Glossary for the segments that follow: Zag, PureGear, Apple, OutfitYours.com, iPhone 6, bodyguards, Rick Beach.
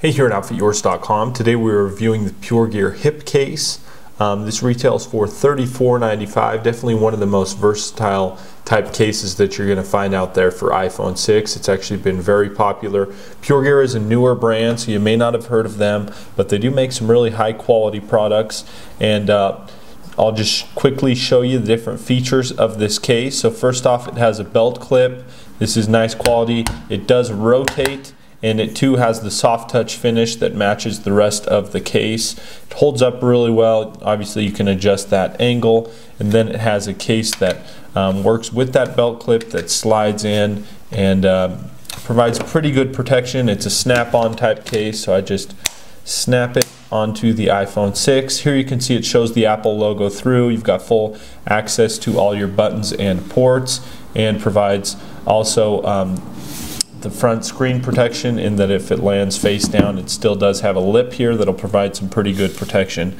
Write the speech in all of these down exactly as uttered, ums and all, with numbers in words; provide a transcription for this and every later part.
Hey, here at Outfit Yours dot com. Today we're reviewing the PureGear hip case. Um, this retails for thirty-four ninety-five. Definitely one of the most versatile type cases that you're going to find out there for iPhone six. It's actually been very popular. PureGear is a newer brand, so you may not have heard of them, but they do make some really high quality products. And uh, I'll just quickly show you the different features of this case. So first off, it has a belt clip. This is nice quality. It does rotate, and it too has the soft touch finish that matches the rest of the case. It holds up really well. Obviously you can adjust that angle, and then it has a case that um, works with that belt clip that slides in and um, provides pretty good protection. It's a snap-on type case, so I just snap it onto the iPhone six. Here you can see it shows the Apple logo through. You've got full access to all your buttons and ports, and provides also um, the front screen protection, in that if it lands face down, it still does have a lip here that'll provide some pretty good protection.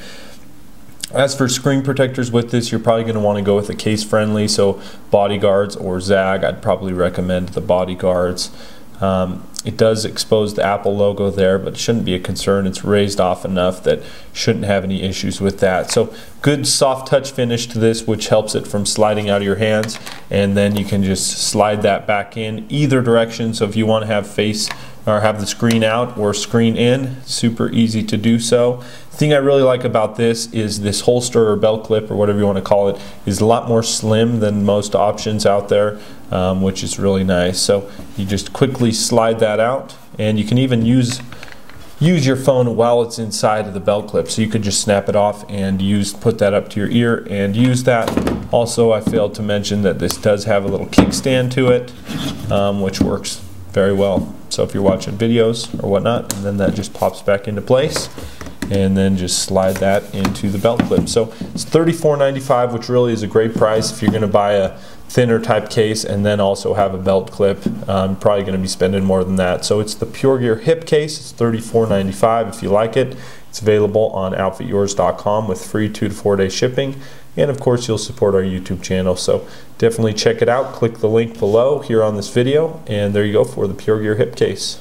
As for screen protectors with this, you're probably going to want to go with a case friendly, so Bodyguards or Zag. I'd probably recommend the Bodyguards. Um, it does expose the Apple logo there, but it shouldn't be a concern. It's raised off enough that shouldn't have any issues with that. So good soft touch finish to this, which helps it from sliding out of your hands, and then you can just slide that back in either direction. So if you want to have face or have the screen out or screen in, super easy to do so. The thing I really like about this is this holster or belt clip or whatever you want to call it is a lot more slim than most options out there, um, which is really nice. So you just quickly slide that out, and you can even use use your phone while it's inside of the belt clip. So you could just snap it off and use put that up to your ear and use that. Also, I failed to mention that this does have a little kickstand to it, um, which works very well. So if you're watching videos or whatnot, and then that just pops back into place, and then just slide that into the belt clip. So it's thirty-four ninety-five, which really is a great price if you're going to buy a thinner type case and then also have a belt clip. I'm probably going to be spending more than that. So it's the PureGear hip case. It's thirty-four ninety-five if you like it. It's available on Outfit Yours dot com with free two to four day shipping. And of course, you'll support our YouTube channel, so definitely check it out. Click the link below here on this video, and there you go for the PureGear hip case.